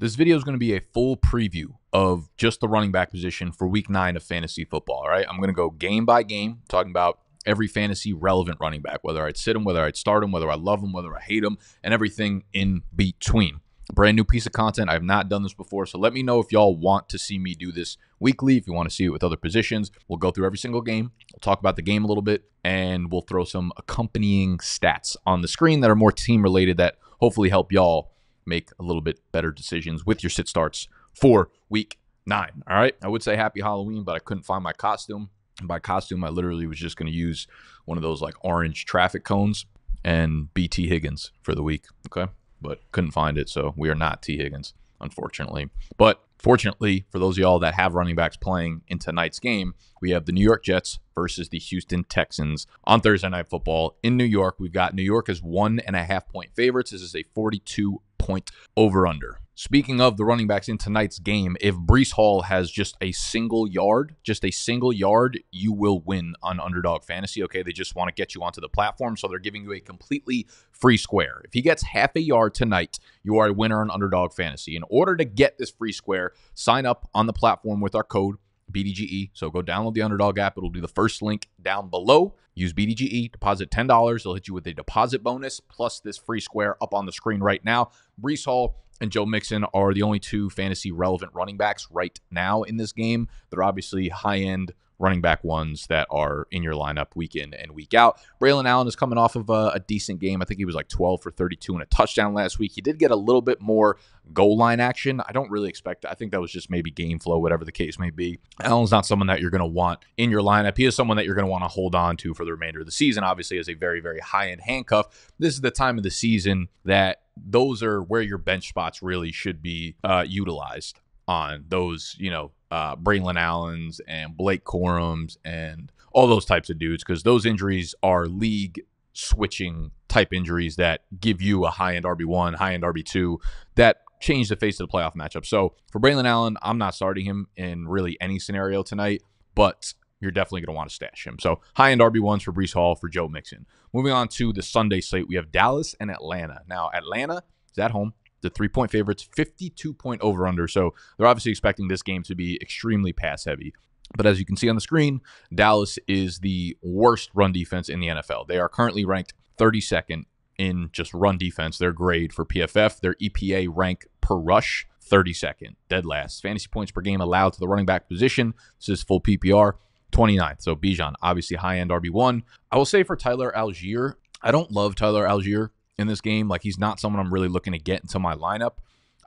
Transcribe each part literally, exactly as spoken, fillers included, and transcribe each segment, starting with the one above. This video is going to be a full preview of just the running back position for week nine of fantasy football. All right, I'm going to go game by game, talking about every fantasy relevant running back, whether I'd sit him, whether I'd start him, whether I love him, whether I hate him, and everything in between. Brand new piece of content. I've not done this before, so let me know if y'all want to see me do this weekly, if you want to see it with other positions. We'll go through every single game. We'll talk about the game a little bit, and we'll throw some accompanying stats on the screen that are more team-related that hopefully help y'all make a little bit better decisions with your sit starts for week nine. All right. I would say happy Halloween, but I couldn't find my costume. And by costume, I literally was just going to use one of those like orange traffic cones and be T Higgins for the week. Okay. But couldn't find it. So we are not T Higgins, unfortunately. But fortunately, for those of y'all that have running backs playing in tonight's game, we have the New York Jets versus the Houston Texans on Thursday Night Football in New York. We've got New York as one and a half point favorites. This is a forty-two point over-under. Speaking of the running backs in tonight's game, if Breece Hall has just a single yard, just a single yard, you will win on Underdog Fantasy, okay? They just want to get you onto the platform, so they're giving you a completely free square. If he gets half a yard tonight, you are a winner on Underdog Fantasy. In order to get this free square, sign up on the platform with our code B D G E. So go download the Underdog app. It'll be the first link down below. Use B D G E, deposit ten dollars. They'll hit you with a deposit bonus plus this free square up on the screen right now. Breece Hall and Joe Mixon are the only two fantasy relevant running backs right now in this game. They're obviously high-end running back ones that are in your lineup week in and week out. Braylon Allen is coming off of a, a decent game. I think he was like twelve for thirty-two and a touchdown last week. He did get a little bit more goal line action. I don't really expect that. I think that was just maybe game flow, whatever the case may be. Allen's not someone that you're going to want in your lineup. He is someone that you're going to want to hold on to for the remainder of the season, obviously, as a very, very high-end handcuff. This is the time of the season that those are where your bench spots really should be uh, utilized on those, you know, uh, Braylon Allens and Blake Corums and all those types of dudes, because those injuries are league switching type injuries that give you a high-end R B one, high-end R B two that change the face of the playoff matchup. So for Braylon Allen, I'm not starting him in really any scenario tonight, but you're definitely going to want to stash him. So high-end R B ones for Breece Hall, for Joe Mixon. Moving on to the Sunday slate, we have Dallas and Atlanta. Now, Atlanta is at home. The three-point favorites, fifty-two point over-under. So they're obviously expecting this game to be extremely pass-heavy. But as you can see on the screen, Dallas is the worst run defense in the N F L. They are currently ranked thirty-second in just run defense. Their grade for P F F, their E P A rank per rush, thirty-second, dead last. Fantasy points per game allowed to the running back position. This is full P P R. twenty-ninth. So Bijan, obviously high-end R B one. I will say for Tyler Allgeier, I don't love Tyler Allgeier in this game. Like, he's not someone I'm really looking to get into my lineup.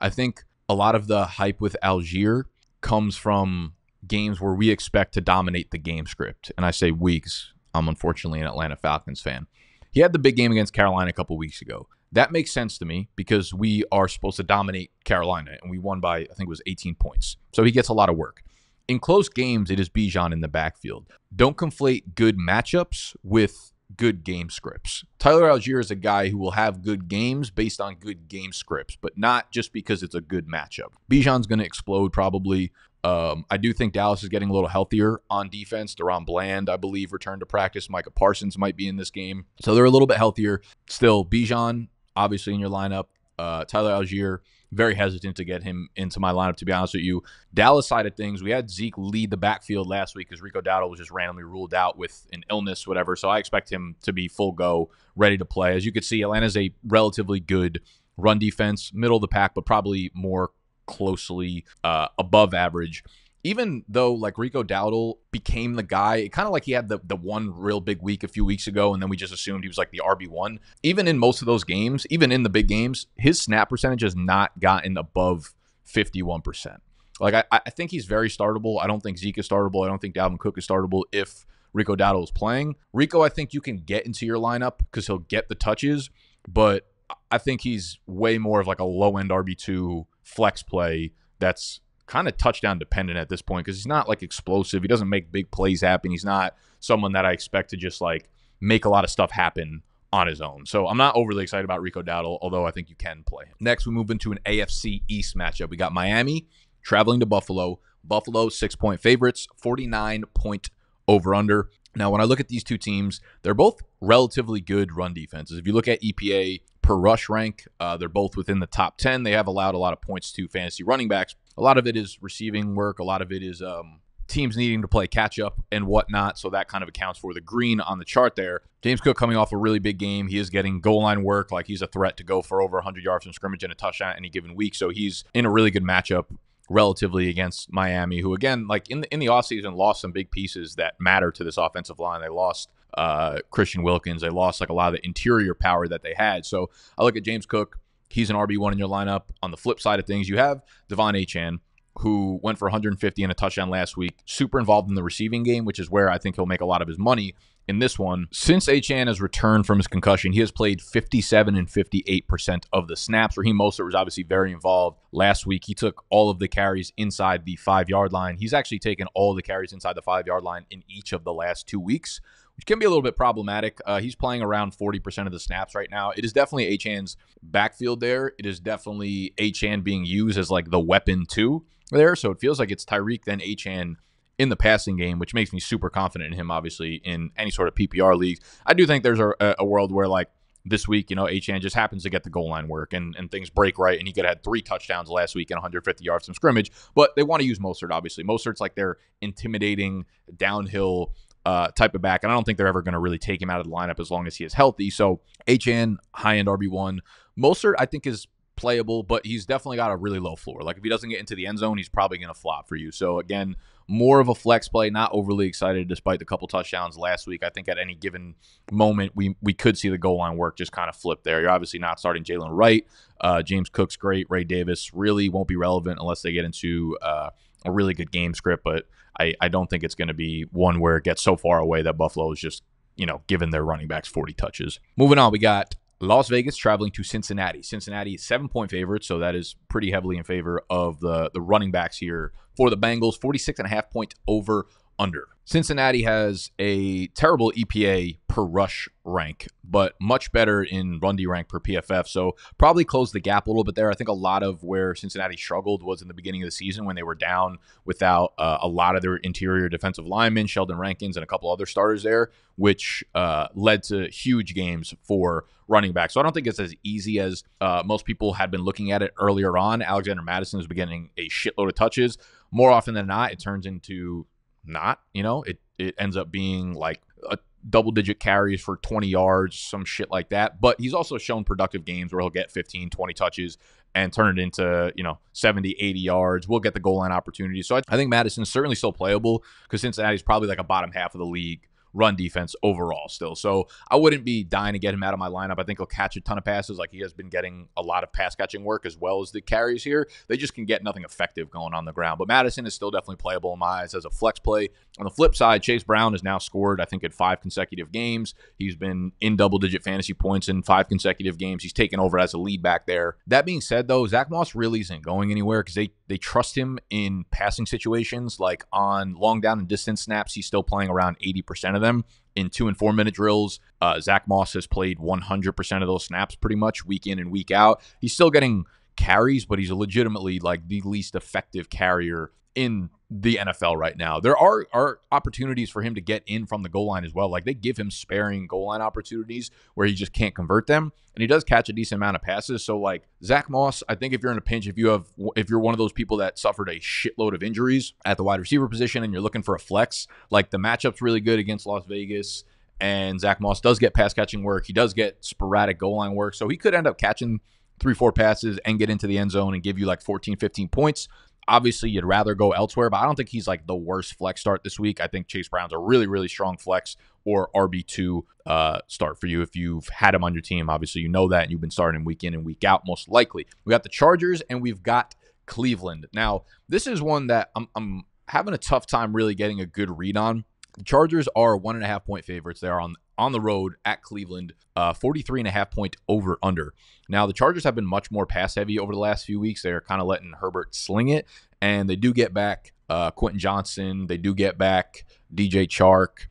I think a lot of the hype with Allgeier comes from games where we expect to dominate the game script. And I say weeks. I'm unfortunately an Atlanta Falcons fan. He had the big game against Carolina a couple weeks ago. That makes sense to me because we are supposed to dominate Carolina, and we won by, I think it was eighteen points. So he gets a lot of work. In close games, it is Bijan in the backfield. Don't conflate good matchups with good game scripts. Tyler Allgeier is a guy who will have good games based on good game scripts, but not just because it's a good matchup. Bijan's going to explode probably. Um, I do think Dallas is getting a little healthier on defense. Deron Bland, I believe, returned to practice. Micah Parsons might be in this game. So they're a little bit healthier. Still, Bijan, obviously in your lineup. Uh, Tyler Allgeier, very hesitant to get him into my lineup, to be honest with you. Dallas side of things, we had Zeke lead the backfield last week because Rico Dowdle was just randomly ruled out with an illness, whatever. So I expect him to be full go, ready to play. As you can see, Atlanta's a relatively good run defense, middle of the pack, but probably more closely uh, above average. Even though, like, Rico Dowdle became the guy, it kind of like he had the, the one real big week a few weeks ago, and then we just assumed he was like the R B one. Even in most of those games, even in the big games, his snap percentage has not gotten above fifty-one percent. Like, I, I think he's very startable. I don't think Zeke is startable. I don't think Dalvin Cook is startable if Rico Dowdle is playing. Rico, I think you can get into your lineup because he'll get the touches, but I think he's way more of like a low-end R B two flex play that's kind of touchdown dependent at this point because he's not like explosive. He doesn't make big plays happen. He's not someone that I expect to just like make a lot of stuff happen on his own. So I'm not overly excited about Rico Dowdle, although I think you can play him. Next, we move into an A F C East matchup. We got Miami traveling to Buffalo. Buffalo, six-point favorites, forty-nine point over-under. Now, when I look at these two teams, they're both relatively good run defenses. If you look at E P A per rush rank. Uh, they're both within the top ten. They have allowed a lot of points to fantasy running backs. A lot of it is receiving work. A lot of it is um, teams needing to play catch-up and whatnot, so that kind of accounts for the green on the chart there. James Cook coming off a really big game. He is getting goal-line work. Like, he's a threat to go for over one hundred yards from scrimmage and a touchdown any given week, so he's in a really good matchup relatively against Miami, who, again, like in the, in the offseason, lost some big pieces that matter to this offensive line. They lost uh, Christian Wilkins. They lost like a lot of the interior power that they had. So I look at James Cook. He's an R B one in your lineup. On the flip side of things, you have De'Von Achane, who went for one hundred fifty and a touchdown last week, super involved in the receiving game, which is where I think he'll make a lot of his money in this one. Since Achane has returned from his concussion, he has played fifty-seven and fifty-eight percent of the snaps. Raheem Mostert was obviously very involved last week. He took all of the carries inside the five-yard line. He's actually taken all the carries inside the five-yard line in each of the last two weeks, which can be a little bit problematic. Uh, he's playing around forty percent of the snaps right now. It is definitely Achane's backfield there. It is definitely Achane being used as like the weapon two there. So it feels like it's Tyreek, then Achane in the passing game, which makes me super confident in him, obviously, in any sort of P P R leagues. I do think there's a, a world where, like, this week, you know, Achane just happens to get the goal line work and, and things break right, and he could have had three touchdowns last week and one hundred fifty yards from scrimmage. But they want to use Mostert, obviously. Mostert's like their intimidating downhill Uh, type of back, and I don't think they're ever going to really take him out of the lineup as long as he is healthy. So Achane, high-end R B one. Mostert, I think, is playable, but he's definitely got a really low floor. Like, if he doesn't get into the end zone, he's probably going to flop for you. So, again, more of a flex play. Not overly excited despite the couple touchdowns last week. I think at any given moment, we we could see the goal line work just kind of flip there. You're obviously not starting Jalen Wright. Uh, James Cook's great. Ray Davis really won't be relevant unless they get into uh, a really good game script, but I, I don't think it's going to be one where it gets so far away that Buffalo is just, you know, giving their running backs forty touches. Moving on, we got Las Vegas traveling to Cincinnati. Cincinnati is seven-point favorite, so that is pretty heavily in favor of the, the running backs here for the Bengals. forty-six and a half point over under. Cincinnati has a terrible E P A per rush rank, but much better in run D rank per P F F. So probably closed the gap a little bit there. I think a lot of where Cincinnati struggled was in the beginning of the season when they were down without uh, a lot of their interior defensive linemen, Sheldon Rankins and a couple other starters there, which uh, led to huge games for running back. So I don't think it's as easy as uh, most people had been looking at it earlier on. Alexander Madison was getting a shitload of touches. More often than not, it turns into not, you know, it, it ends up being like a double-digit carries for twenty yards, some shit like that. But he's also shown productive games where he'll get fifteen, twenty touches and turn it into, you know, seventy, eighty yards. We'll get the goal line opportunity. So I, I think Madison's certainly still playable because Cincinnati's probably like a bottom half of the league run defense overall still. So I wouldn't be dying to get him out of my lineup. I think he'll catch a ton of passes. Like, he has been getting a lot of pass catching work as well as the carries here. They just can get nothing effective going on the ground. But Madison is still definitely playable in my eyes as a flex play. On the flip side, Chase Brown has now scored, I think, in five consecutive games. He's been in double-digit fantasy points in five consecutive games. He's taken over as a lead back there. That being said, though, Zach Moss really isn't going anywhere because they, they trust him in passing situations. Like, on long down and distance snaps, he's still playing around eighty percent of them in two and four minute drills. Uh, Zach Moss has played one hundred percent of those snaps pretty much week in and week out. He's still getting carries, but he's legitimately like the least effective carrier in the N F L right now. There are, are opportunities for him to get in from the goal line as well. Like, they give him sparing goal line opportunities where he just can't convert them. And he does catch a decent amount of passes. So like Zach Moss, I think if you're in a pinch, if you have, if you're one of those people that suffered a shitload of injuries at the wide receiver position and you're looking for a flex, like the matchup's really good against Las Vegas. And Zach Moss does get pass catching work. He does get sporadic goal line work. So he could end up catching three, four passes and get into the end zone and give you like fourteen, fifteen points. Obviously, you'd rather go elsewhere, but I don't think he's like the worst flex start this week. I think Chase Brown's a really, really strong flex or R B two uh, start for you if you've had him on your team. Obviously, you know that, and you've been starting him week in and week out, most likely. We got the Chargers, and we've got Cleveland. Now, this is one that I'm, I'm having a tough time really getting a good read on. The Chargers are one and a half point favorites. They are on on the road at Cleveland, uh, forty-three and a half point over under. Now, the Chargers have been much more pass heavy over the last few weeks. They're kind of letting Herbert sling it, and they do get back uh, Quentin Johnson. They do get back D J Chark.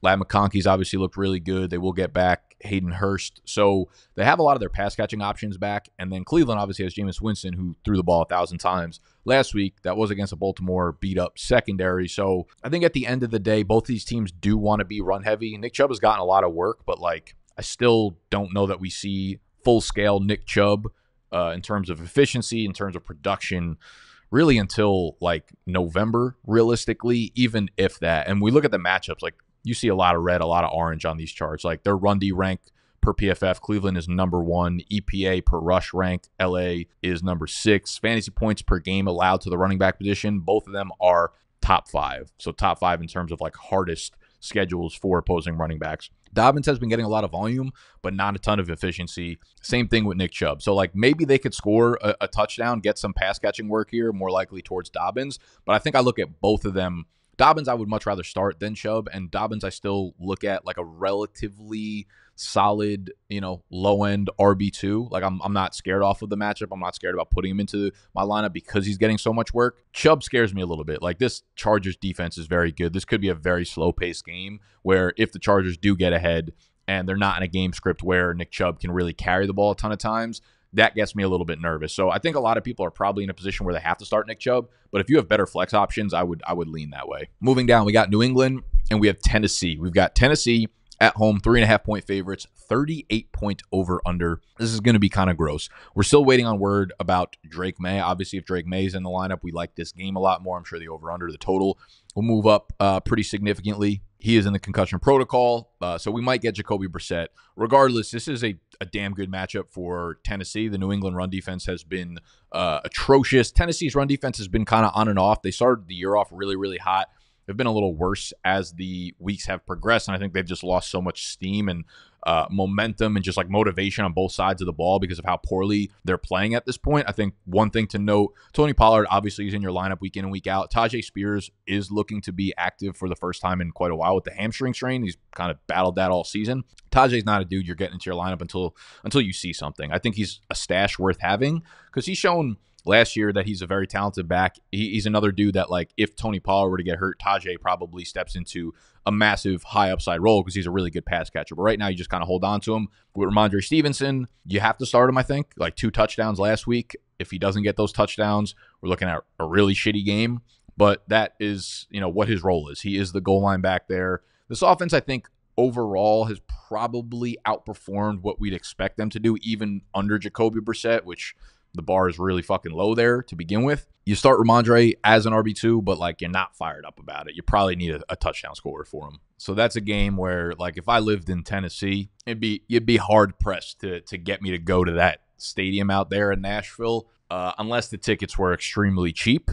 Ladd McConkey's obviously looked really good. They will get back Hayden Hurst. So they have a lot of their pass catching options back. And then Cleveland obviously has Jameis Winston, who threw the ball a thousand times last week. That was against a Baltimore beat up secondary. So I think at the end of the day, both these teams do want to be run heavy. Nick Chubb has gotten a lot of work, but like, I still don't know that we see full-scale Nick Chubb uh, in terms of efficiency, in terms of production, really until like November, realistically, even if that. And we look at the matchups, like you see a lot of red, a lot of orange on these charts. Like their run D rank per P F F, Cleveland is number one. E P A per rush rank, L A is number six. Fantasy points per game allowed to the running back position, both of them are top five. So top five in terms of like hardest schedules for opposing running backs. Dobbins has been getting a lot of volume, but not a ton of efficiency. Same thing with Nick Chubb. So, like, maybe they could score a, a touchdown, get some pass-catching work here, more likely towards Dobbins. But I think I look at both of them. Dobbins I would much rather start than Chubb, and Dobbins I still look at, like, a relatively solid, you know, low-end R B two. Like, I'm, I'm not scared off of the matchup. I'm not scared about putting him into my lineup because he's getting so much work. Chubb scares me a little bit. Like, this Chargers defense is very good. This could be a very slow-paced game where if the Chargers do get ahead and they're not in a game script where Nick Chubb can really carry the ball a ton of times, that gets me a little bit nervous. So I think a lot of people are probably in a position where they have to start Nick Chubb, but if you have better flex options, I would I would lean that way. Moving down, we got New England and we have Tennessee. We've got Tennessee at home, three and a half point favorites, thirty-eight point over under. This is going to be kind of gross. We're still waiting on word about Drake May. Obviously, if Drake May's in the lineup, we like this game a lot more. I'm sure the over under, the total will move up uh, pretty significantly. He is in the concussion protocol, uh, so we might get Jacoby Brissett. Regardless, this is a, a damn good matchup for Tennessee. The New England run defense has been uh, atrocious. Tennessee's run defense has been kind of on and off. They started the year off really, really hot. They've been a little worse as the weeks have progressed, and I think they've just lost so much steam and uh, momentum and just like motivation on both sides of the ball because of how poorly they're playing at this point. I think one thing to note, Tony Pollard obviously is in your lineup week in and week out. Tajay Spears is looking to be active for the first time in quite a while with the hamstring strain. He's kind of battled that all season. Tajay's not a dude you're getting into your lineup until until you see something. I think he's a stash worth having because he's shown last year that he's a very talented back. He, he's another dude that, like, if Tony Pollard were to get hurt, Tajay probably steps into a massive high upside role because he's a really good pass catcher. But right now, you just kind of hold on to him. With Ramondre Stevenson, you have to start him, I think. Like, two touchdowns last week. If he doesn't get those touchdowns, we're looking at a really shitty game. But that is, you know, what his role is. He is the goal line back there. This offense, I think, overall has probably outperformed what we'd expect them to do, even under Jacoby Brissett, which the bar is really fucking low there to begin with. You start Ramondre as an R B two, but, like, you're not fired up about it. You probably need a, a touchdown scorer for him. So that's a game where, like, if I lived in Tennessee, it'd be you'd be hard-pressed to to get me to go to that stadium out there in Nashville uh, unless the tickets were extremely cheap.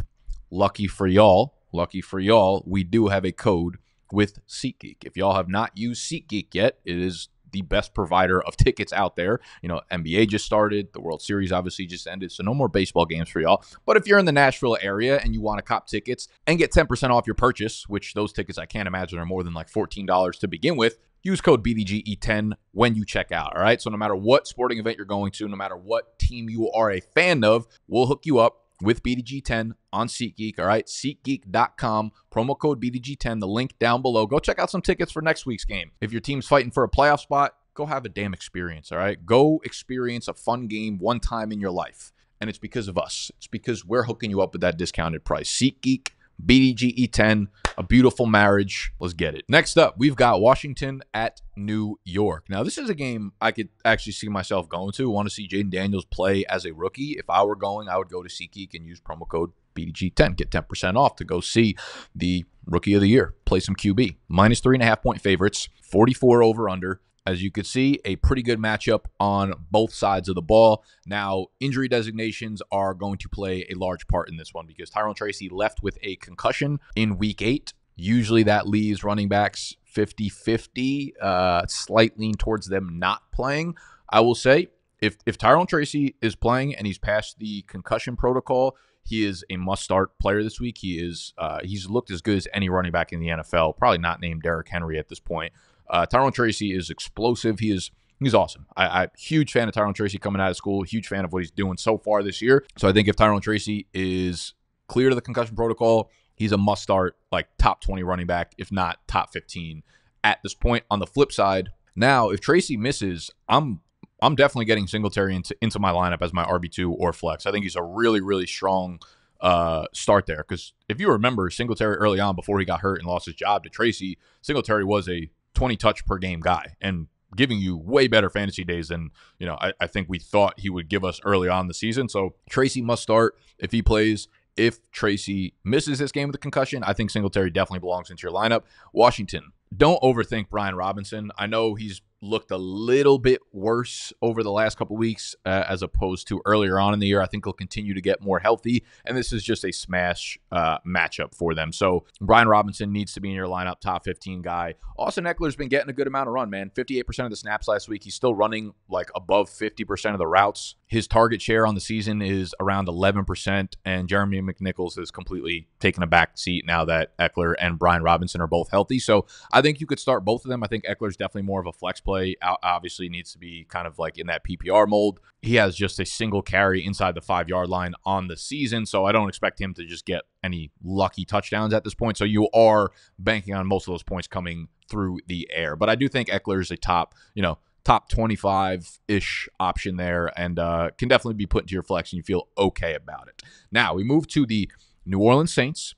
Lucky for y'all, lucky for y'all, we do have a code with SeatGeek. If y'all have not used SeatGeek yet, it is the best provider of tickets out there. You know, N B A just started. The World Series obviously just ended, so no more baseball games for y'all. But if you're in the Nashville area and you want to cop tickets and get ten percent off your purchase, which those tickets I can't imagine are more than like fourteen dollars to begin with, use code B D G E ten when you check out, all right? So no matter what sporting event you're going to, no matter what team you are a fan of, we'll hook you up with B D G ten on SeatGeek, all right? SeatGeek dot com, promo code B D G ten, the link down below. Go check out some tickets for next week's game. If your team's fighting for a playoff spot, go have a damn experience, all right? Go experience a fun game one time in your life. And it's because of us. It's because we're hooking you up with that discounted price. SeatGeek, B D G E ten, a beautiful marriage. Let's get it. Next up, we've got Washington at New York. Now, this is a game I could actually see myself going to. I want to see Jaden Daniels play as a rookie. If I were going, I would go to SeatGeek and use promo code B D G ten. Get ten percent off to go see the rookie of the year play some Q B. Minus three and a half point favorites, forty-four over under. As you could see, a pretty good matchup on both sides of the ball. Now, injury designations are going to play a large part in this one because Tyrone Tracy left with a concussion in week eight. Usually that leaves running backs fifty fifty, uh, slight lean towards them not playing. I will say, if, if Tyrone Tracy is playing and he's past the concussion protocol, he is a must-start player this week. He is uh, he's looked as good as any running back in the N F L, probably not named Derrick Henry at this point. Uh, Tyrone Tracy is explosive. He is he's awesome. I, I'm huge fan of Tyrone Tracy coming out of school. Huge fan of what he's doing so far this year. So I think if Tyrone Tracy is clear to the concussion protocol, he's a must start, like top twenty running back, if not top fifteen at this point. On the flip side, now if Tracy misses, I'm I'm definitely getting Singletary into into my lineup as my R B two or flex. I think he's a really really strong Uh, start there because if you remember Singletary early on before he got hurt and lost his job to Tracy, Singletary was a twenty touch per game guy and giving you way better fantasy days than, you know, I, I think we thought he would give us early on the season. So Tracy must start if he plays. If Tracy misses this game with a concussion, I think Singletary definitely belongs into your lineup. Washington, don't overthink Brian Robinson. I know he's looked a little bit worse over the last couple weeks uh, as opposed to earlier on in the year. I think he'll continue to get more healthy, and this is just a smash uh, matchup for them. So Brian Robinson needs to be in your lineup, top fifteen guy. Austin Eckler's been getting a good amount of run, man. fifty-eight percent of the snaps last week. He's still running like above fifty percent of the routes. His target share on the season is around eleven percent, and Jeremy McNichols has completely taken a back seat now that Eckler and Brian Robinson are both healthy. So I think you could start both of them. I think Eckler's definitely more of a flex play, obviously needs to be kind of like in that P P R mold. He has just a single carry inside the five-yard line on the season, so I don't expect him to just get any lucky touchdowns at this point. So you are banking on most of those points coming through the air. But I do think Eckler is a top, you know, top twenty-five-ish option there, and uh, can definitely be put into your flex, and you feel okay about it. Now, we move to the New Orleans Saints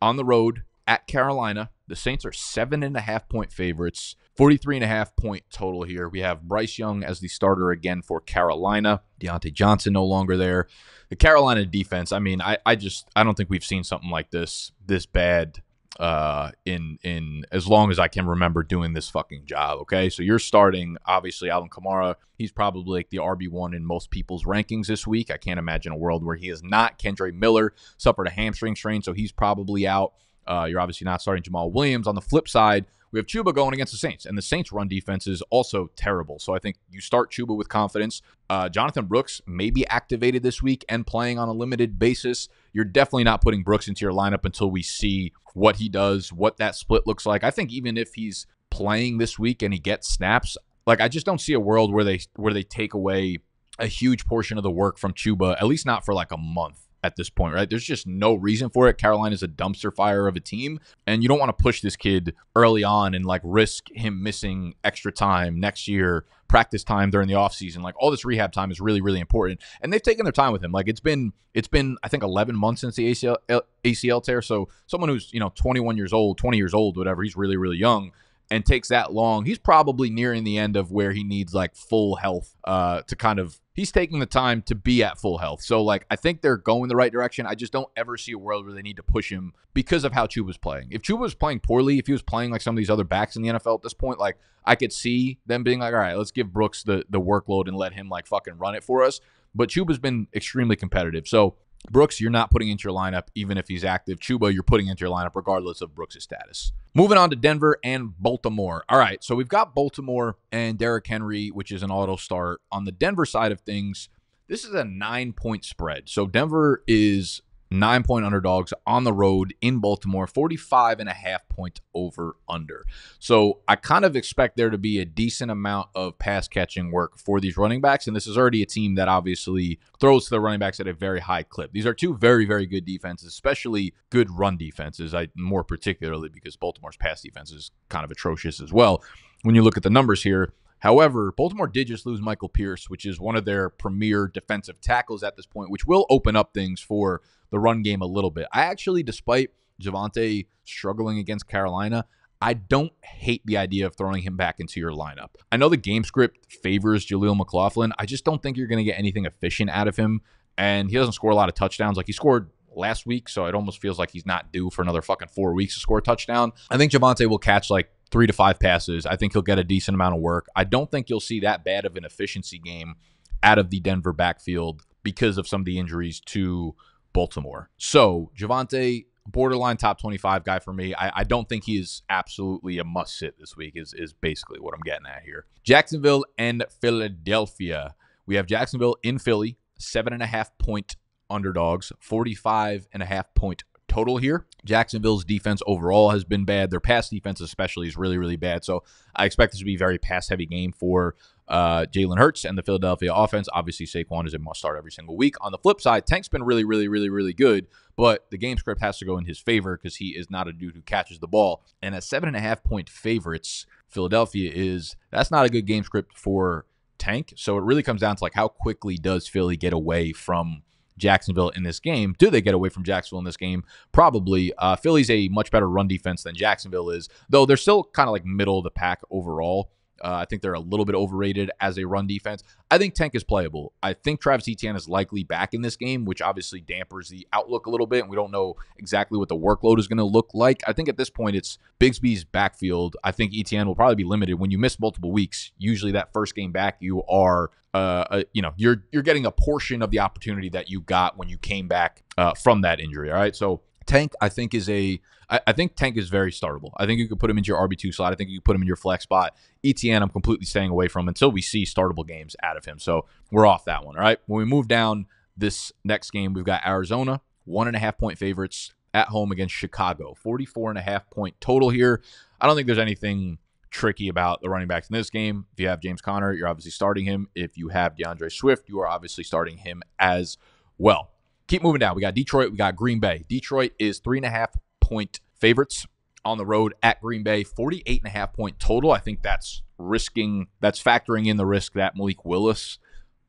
on the road at Carolina. The Saints are seven and a half point favorites, forty-three and a half point total here. We have Bryce Young as the starter again for Carolina. Deontay Johnson no longer there. The Carolina defense, I mean, I, I just, I don't think we've seen something like this, this bad uh in in as long as I can remember doing this fucking job. Okay, so you're starting obviously Alvin Kamara. He's probably like the R B one in most people's rankings this week. I can't imagine a world where he is not. Kendra Miller suffered a hamstring strain, so he's probably out. Uh you're obviously not starting Jamal Williams. On the flip side, we have Chuba going against the Saints, and the Saints run defense is also terrible. So I think you start Chuba with confidence. Uh, Jonathan Brooks may be activated this week and playing on a limited basis. You're definitely not putting Brooks into your lineup until we see what he does, what that split looks like. I think even if he's playing this week and he gets snaps, like I just don't see a world where they where they take away a huge portion of the work from Chuba, at least not for like a month at this point, right? There's just no reason for it. Carolina's a dumpster fire of a team, and you don't want to push this kid early on and like risk him missing extra time next year, practice time during the offseason. Like all this rehab time is really, really important, and they've taken their time with him. Like it's been, it's been, I think, eleven months since the A C L, A C L tear. So someone who's, you know, twenty-one years old, twenty years old, whatever, he's really, really young, and takes that long, he's probably nearing the end of where he needs like full health uh, to kind of, he's taking the time to be at full health. So like, I think they're going the right direction. I just don't ever see a world where they need to push him because of how Chuba's playing. If Chuba was playing poorly, if he was playing like some of these other backs in the N F L at this point, like I could see them being like, all right, let's give Brooks the, the workload and let him like fucking run it for us. But Chuba's been extremely competitive. So Brooks, you're not putting into your lineup, even if he's active. Chuba, you're putting into your lineup regardless of Brooks' status. Moving on to Denver and Baltimore. All right, so we've got Baltimore and Derrick Henry, which is an auto start. On the Denver side of things, this is a nine-point spread. So Denver is nine-point underdogs on the road in Baltimore, forty-five and a half point over-under. So I kind of expect there to be a decent amount of pass-catching work for these running backs, and this is already a team that obviously throws to the running backs at a very high clip. These are two very, very good defenses, especially good run defenses, I more particularly because Baltimore's pass defense is kind of atrocious as well when you look at the numbers here. However, Baltimore did just lose Michael Pierce, which is one of their premier defensive tackles at this point, which will open up things for the run game a little bit. I actually, despite Javonte struggling against Carolina, I don't hate the idea of throwing him back into your lineup. I know the game script favors Jaleel McLaughlin. I just don't think you're going to get anything efficient out of him, and he doesn't score a lot of touchdowns. Like, he scored last week, so it almost feels like he's not due for another fucking four weeks to score a touchdown. I think Javonte will catch like three to five passes. I think he'll get a decent amount of work. I don't think you'll see that bad of an efficiency game out of the Denver backfield because of some of the injuries to Baltimore. So Javonte, borderline top twenty-five guy for me. I, I don't think he is absolutely a must-sit this week is, is basically what I'm getting at here. Jacksonville and Philadelphia. We have Jacksonville in Philly, seven and a half point underdogs, forty-five and a half point total here. Jacksonville's defense overall has been bad. Their pass defense especially is really, really bad. So I expect this to be a very pass-heavy game for uh, Jalen Hurts and the Philadelphia offense. Obviously, Saquon is a must-start every single week. On the flip side, Tank's been really, really, really, really good, but the game script has to go in his favor because he is not a dude who catches the ball. And at seven and a half point favorites, Philadelphia is, that's not a good game script for Tank. So it really comes down to like how quickly does Philly get away from Jacksonville in this game. Do they get away from Jacksonville in this game? Probably. Uh, Philly's a much better run defense than Jacksonville is, though they're still kind of like middle of the pack overall Uh, I think they're a little bit overrated as a run defense. I think Tank is playable. I think Travis Etienne is likely back in this game, which obviously dampers the outlook a little bit, and we don't know exactly what the workload is going to look like. I think at this point, it's Bigsby's backfield. I think Etienne will probably be limited. When you miss multiple weeks, usually that first game back, you are... Uh, uh, you know, you're you're getting a portion of the opportunity that you got when you came back uh, from that injury. All right, so Tank, I think is a, I, I think Tank is very startable. I think you could put him into your R B two slot. I think you could put him in your flex spot. Etienne, I'm completely staying away from until we see startable games out of him. So we're off that one. All right, when we move down this next game, we've got Arizona, one and a half point favorites at home against Chicago. forty-four and a half point total here. I don't think there's anything tricky about the running backs in this game. If you have James Conner, you're obviously starting him. If you have DeAndre Swift, you are obviously starting him as well. Keep moving down. We got Detroit. We got Green Bay. Detroit is three and a half point favorites on the road at Green Bay. forty-eight and a half point total. I think that's risking, that's factoring in the risk that Malik Willis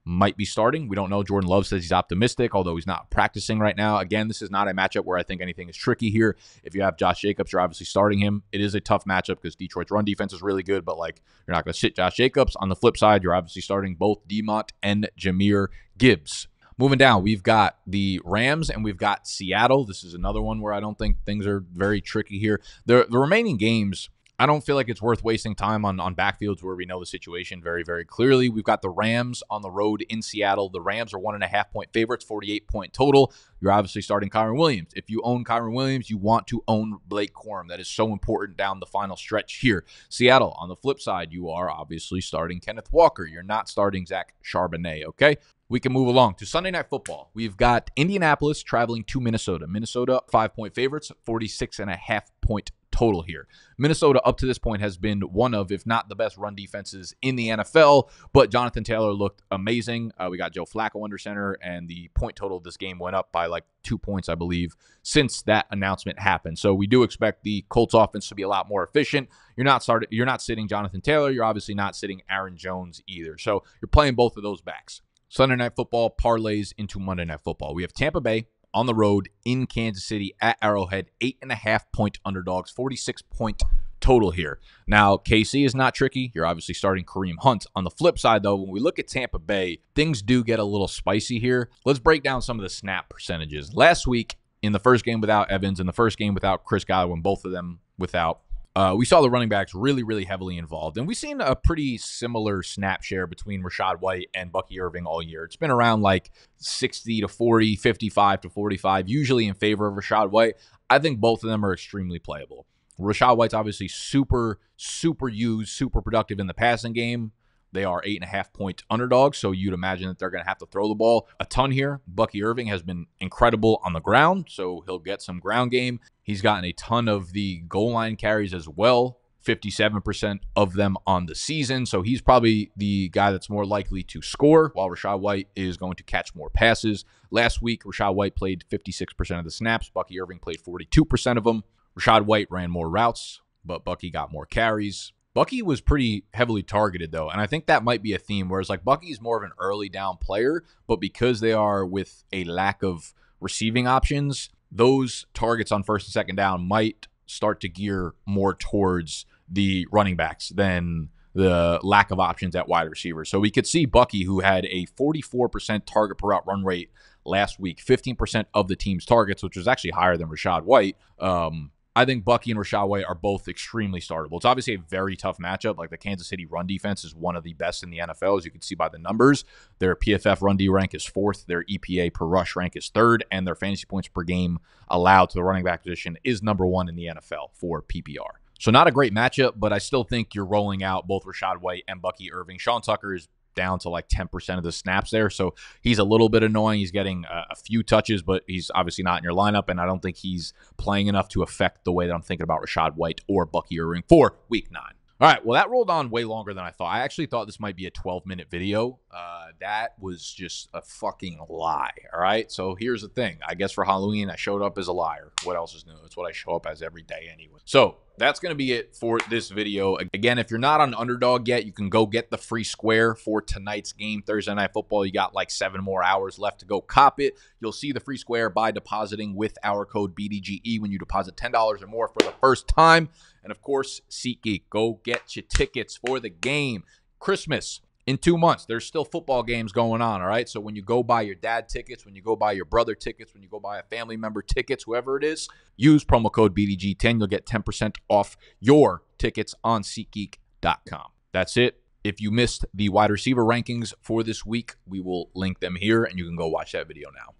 might be starting. We don't know. Jordan Love says he's optimistic, although he's not practicing right now. Again, this is not a matchup where I think anything is tricky here. If you have Josh Jacobs, you're obviously starting him. It is a tough matchup because Detroit's run defense is really good, but like you're not going to sit Josh Jacobs. On the flip side, you're obviously starting both Demont and Jahmyr Gibbs. Moving down, we've got the Rams and we've got Seattle. This is another one where I don't think things are very tricky here. The, the remaining games, I don't feel like it's worth wasting time on, on backfields where we know the situation very, very clearly. We've got the Rams on the road in Seattle. The Rams are one and a half point favorites, forty-eight point total. You're obviously starting Kyron Williams. If you own Kyron Williams, you want to own Blake Corum. That is so important down the final stretch here. Seattle, on the flip side, you are obviously starting Kenneth Walker. You're not starting Zach Charbonnet, okay? We can move along to Sunday Night Football. We've got Indianapolis traveling to Minnesota. Minnesota, five-point favorites, forty-six and a half point total here. Minnesota up to this point has been one of, if not the best run defenses in the N F L, but Jonathan Taylor looked amazing. Uh, we got Joe Flacco under center, and the point total of this game went up by like two points, I believe, since that announcement happened. So we do expect the Colts offense to be a lot more efficient. You're not started, you're not sitting Jonathan Taylor. You're obviously not sitting Aaron Jones either. So you're playing both of those backs. Sunday Night Football parlays into Monday Night Football. We have Tampa Bay on the road in Kansas City at Arrowhead, eight and a half point underdogs, forty-six point total here. Now, K C is not tricky. You're obviously starting Kareem Hunt. On the flip side, though, when we look at Tampa Bay, things do get a little spicy here. Let's break down some of the snap percentages. Last week, in the first game without Evans, in the first game without Chris Godwin, both of them without, Uh, we saw the running backs really, really heavily involved. And we've seen a pretty similar snap share between Rashad White and Bucky Irving all year. It's been around like sixty to forty, fifty-five to forty-five, usually in favor of Rashad White. I think both of them are extremely playable. Rashad White's obviously super, super used, super productive in the passing game. They are eight and a half point underdogs, so you'd imagine that they're going to have to throw the ball a ton here. Bucky Irving has been incredible on the ground, so he'll get some ground game. He's gotten a ton of the goal line carries as well, fifty-seven percent of them on the season, so he's probably the guy that's more likely to score, while Rashad White is going to catch more passes. Last week, Rashad White played fifty-six percent of the snaps. Bucky Irving played forty-two percent of them. Rashad White ran more routes, but Bucky got more carries. Bucky was pretty heavily targeted, though, and I think that might be a theme, whereas like Bucky's more of an early down player, but because they are with a lack of receiving options, those targets on first and second down might start to gear more towards the running backs than the lack of options at wide receiver. So we could see Bucky, who had a forty-four percent target per route run rate last week, fifteen percent of the team's targets, which was actually higher than Rashad White. Um I think Bucky and Rashad White are both extremely startable. It's obviously a very tough matchup. Like the Kansas City run defense is one of the best in the N F L, as you can see by the numbers. Their P F F run D rank is fourth, their E P A per rush rank is third, and their fantasy points per game allowed to the running back position is number one in the N F L for P P R. So not a great matchup, but I still think you're rolling out both Rashad White and Bucky Irving. Sean Tucker is down to like ten percent of the snaps there, so he's a little bit annoying. He's getting a, a few touches, but he's obviously not in your lineup, and I don't think he's playing enough to affect the way that I'm thinking about Rashad White or Bucky Irving for week nine. All right, well, that rolled on way longer than I thought. I actually thought this might be a twelve-minute video. Uh, that was just a fucking lie, all right? So here's the thing. I guess for Halloween, I showed up as a liar. What else is new? It's what I show up as every day anyway. So that's going to be it for this video. Again, if you're not on Underdog yet, you can go get the free square for tonight's game, Thursday Night Football. You got like seven more hours left to go cop it. You'll see the free square by depositing with our code B D G E when you deposit ten dollars or more for the first time. And, of course, SeatGeek. Go get your tickets for the game. Christmas. In two months, there's still football games going on, all right? So when you go buy your dad tickets, when you go buy your brother tickets, when you go buy a family member tickets, whoever it is, use promo code B D G ten. You'll get ten percent off your tickets on SeatGeek dot com. That's it. If you missed the wide receiver rankings for this week, we will link them here, and you can go watch that video now.